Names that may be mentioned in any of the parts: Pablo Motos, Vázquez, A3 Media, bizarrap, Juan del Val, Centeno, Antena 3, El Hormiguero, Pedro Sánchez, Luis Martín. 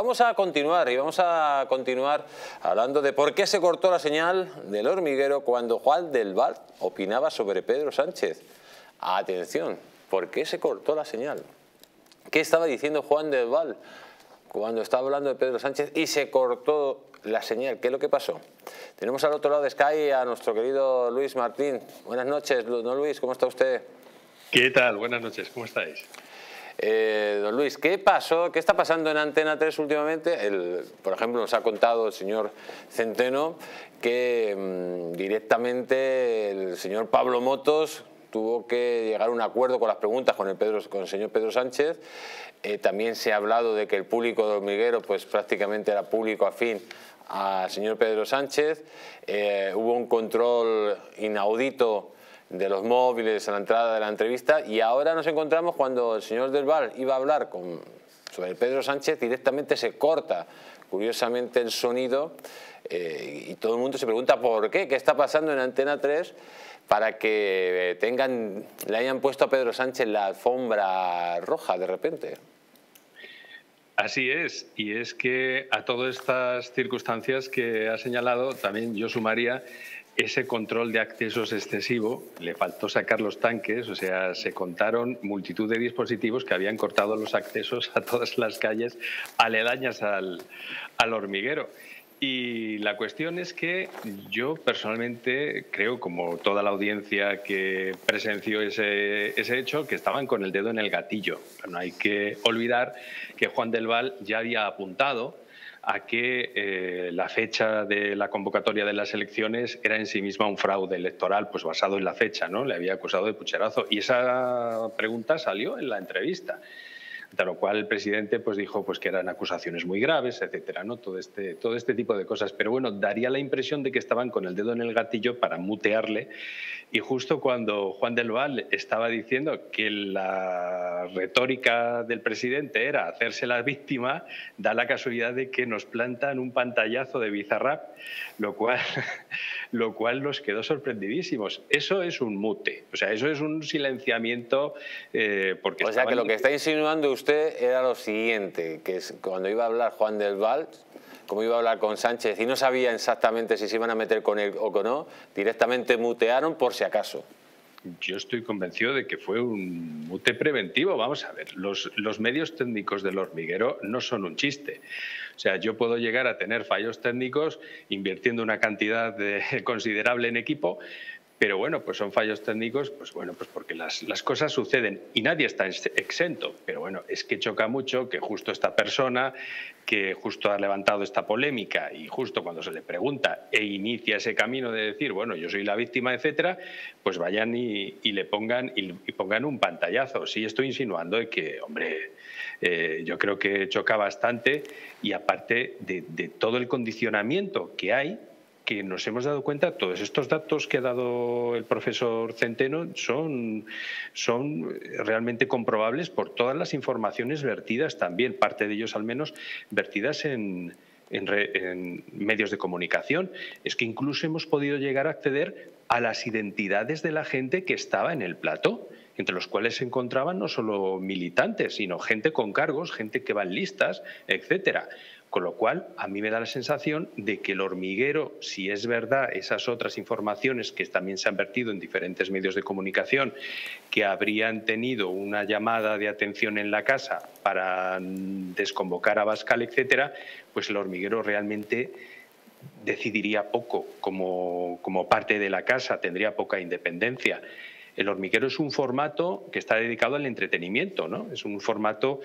Vamos a continuar hablando de por qué se cortó la señal del Hormiguero cuando Juan del Val opinaba sobre Pedro Sánchez. Atención, ¿por qué se cortó la señal? ¿Qué estaba diciendo Juan del Val cuando estaba hablando de Pedro Sánchez y se cortó la señal? ¿Qué es lo que pasó? Tenemos al otro lado de Sky a nuestro querido Luis Martín. Buenas noches, don Luis, ¿cómo está usted? ¿Qué tal? Buenas noches, ¿cómo estáis? Don Luis, ¿qué pasó? ¿Qué está pasando en Antena 3 últimamente? Por ejemplo, nos ha contado el señor Centeno que directamente el señor Pablo Motos tuvo que llegar a un acuerdo con las preguntas con el señor Pedro Sánchez. También se ha hablado de que el público de Hormiguero pues, prácticamente era público afín al señor Pedro Sánchez. Hubo un control inaudito de los móviles a la entrada de la entrevista, y ahora nos encontramos cuando el señor del Val iba a hablar sobre Pedro Sánchez, directamente se corta curiosamente el sonido y todo el mundo se pregunta por qué, qué está pasando en Antena 3 para que le hayan puesto a Pedro Sánchez la alfombra roja de repente. Así es, y es que a todas estas circunstancias que ha señalado también yo sumaría ese control de accesos excesivo. Le faltó sacar los tanques, o sea, se contaron multitud de dispositivos que habían cortado los accesos a todas las calles aledañas al Hormiguero. Y la cuestión es que yo personalmente creo, como toda la audiencia que presenció ese hecho, que estaban con el dedo en el gatillo. No hay que olvidar que Juan del Val ya había apuntado a que la fecha de la convocatoria de las elecciones era en sí misma un fraude electoral, pues basado en la fecha, ¿no? Le había acusado de pucherazo, y esa pregunta salió en la entrevista. De lo cual el presidente pues, dijo pues, que eran acusaciones muy graves, etcétera, ¿no? Todo este tipo de cosas. Pero bueno, daría la impresión de que estaban con el dedo en el gatillo para mutearle. Y justo cuando Juan del Val estaba diciendo que la retórica del presidente era hacerse la víctima, da la casualidad de que nos plantan un pantallazo de bizarrap, lo cual nos quedó sorprendidísimos. Eso es un mute, o sea, eso es un silenciamiento. Porque o sea, que lo que está insinuando usted era lo siguiente, que es cuando iba a hablar Juan del Val, como iba a hablar con Sánchez y no sabía exactamente si se iban a meter con él o no, directamente mutearon por si acaso. Yo estoy convencido de que fue un mute preventivo. Vamos a ver, los medios técnicos del Hormiguero no son un chiste. O sea, yo puedo llegar a tener fallos técnicos invirtiendo una cantidad considerable en equipo, pero bueno, pues son fallos técnicos, pues bueno, pues porque las cosas suceden y nadie está exento. Pero bueno, es que choca mucho que justo esta persona, que justo ha levantado esta polémica y justo cuando se le pregunta e inicia ese camino de decir, bueno, yo soy la víctima, etcétera, pues vayan y pongan un pantallazo. Sí, estoy insinuando de que, hombre, yo creo que choca bastante, y aparte de todo el condicionamiento que hay, que nos hemos dado cuenta, todos estos datos que ha dado el profesor Centeno son realmente comprobables por todas las informaciones vertidas también, parte de ellos al menos, vertidas en medios de comunicación. Es que incluso hemos podido llegar a acceder a las identidades de la gente que estaba en el plató, entre los cuales se encontraban no solo militantes, sino gente con cargos, gente que va en listas, etcétera. Con lo cual, a mí me da la sensación de que el Hormiguero, si es verdad esas otras informaciones que también se han vertido en diferentes medios de comunicación, que habrían tenido una llamada de atención en la casa para desconvocar a Vázquez, etcétera, pues el Hormiguero realmente decidiría poco como parte de la casa, tendría poca independencia. El Hormiguero es un formato que está dedicado al entretenimiento, ¿no? Es un formato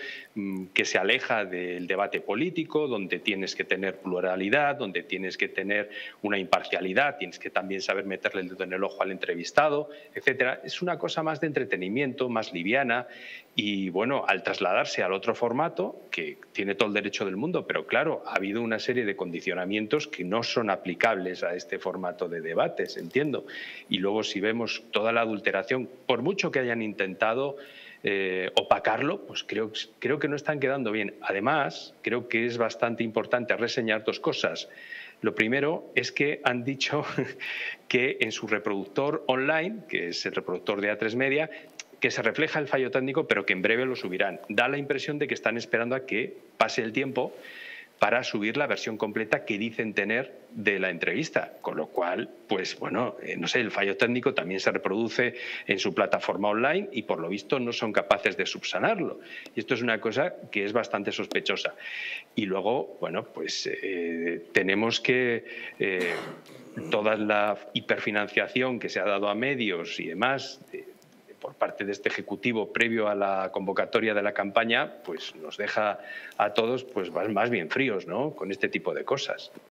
que se aleja del debate político, donde tienes que tener pluralidad, donde tienes que tener una imparcialidad, tienes que también saber meterle el dedo en el ojo al entrevistado, etcétera. Es una cosa más de entretenimiento, más liviana, y bueno, al trasladarse al otro formato, que tiene todo el derecho del mundo, pero claro, ha habido una serie de condicionamientos que no son aplicables a este formato de debates, entiendo. Y luego si vemos toda la adulteración, por mucho que hayan intentado opacarlo, pues creo que no están quedando bien. Además, creo que es bastante importante reseñar dos cosas. Lo primero es que han dicho que en su reproductor online, que es el reproductor de A3 Media, que se refleja el fallo técnico, pero que en breve lo subirán. Da la impresión de que están esperando a que pase el tiempo para subir la versión completa que dicen tener de la entrevista, con lo cual, pues bueno, no sé, el fallo técnico también se reproduce en su plataforma online y por lo visto no son capaces de subsanarlo. Y esto es una cosa que es bastante sospechosa. Y luego, bueno, pues tenemos que toda la hiperfinanciación que se ha dado a medios y demás por parte de este Ejecutivo previo a la convocatoria de la campaña, pues nos deja a todos pues más bien fríos, ¿no?, con este tipo de cosas.